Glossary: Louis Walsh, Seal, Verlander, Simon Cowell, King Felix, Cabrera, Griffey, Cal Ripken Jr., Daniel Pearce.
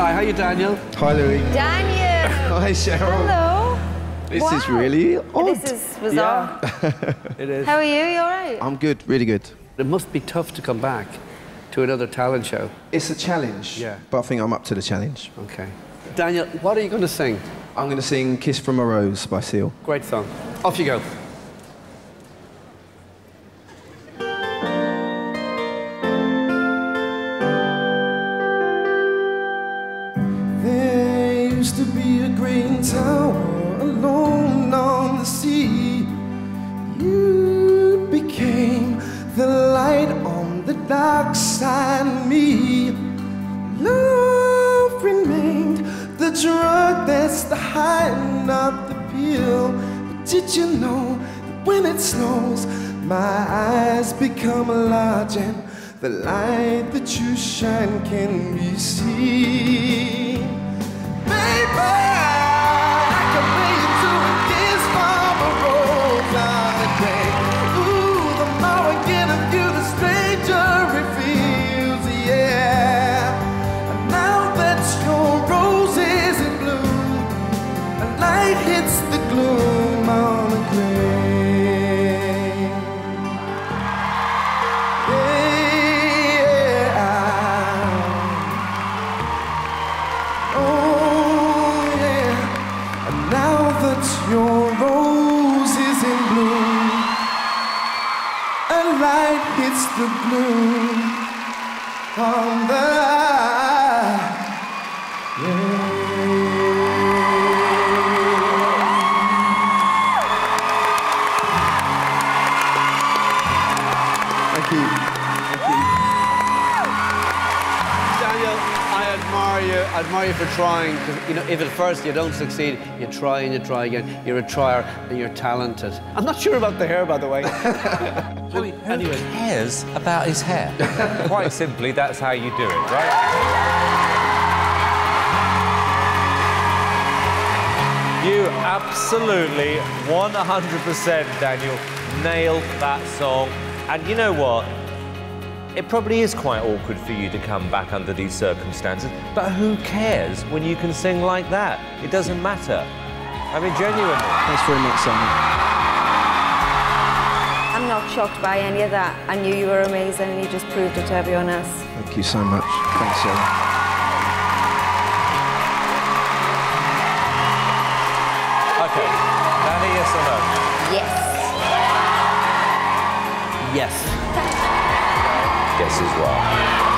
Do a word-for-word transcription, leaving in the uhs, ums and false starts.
Hi, how are you, Daniel? Hi, Louis. Daniel! Hi, Cheryl. Hello. This wow. is really odd. This is bizarre. Yeah. It is. How are you? You all right? I'm good, really good. It must be tough to come back to another talent show. It's a challenge, yeah. But I think I'm up to the challenge. OK. Daniel, what are you going to sing? I'm going to sing Kiss From a Rose by Seal. Great song. Off you go. Used to be a green tower alone on the sea. You became the light on the dark side of me. Love remained the drug that's the high and not the pill. But did you know that when it snows, my eyes become large and the light that you shine can be seen? I can bring you to a kiss from a rose on the day. Ooh, the more I get of you, the stranger it feels, yeah. And now that your rose is in bloom, a light hits the gloom on the grave. Yeah. Oh. Your rose is in bloom, a light hits the gloom on the yeah. Thank you. Thank you. Daniel, I admire you. I admire you for trying. You know, if at first you don't succeed, you try and you try again. You're a trier and you're talented. I'm not sure about the hair, by the way. Who, who anyway. cares about his hair? Quite simply, that's how you do it, right? You absolutely, one hundred percent, Daniel, nailed that song. And you know what? It probably is quite awkward for you to come back under these circumstances, but who cares when you can sing like that? It doesn't matter. I mean, genuinely. Thanks very much, Simon. I'm not shocked by any of that. I knew you were amazing and you just proved it to everyone else. Thank you so much. Thanks, Sarah. OK, Danny, yes or no? Yes. Yes. Yes. Yes as well.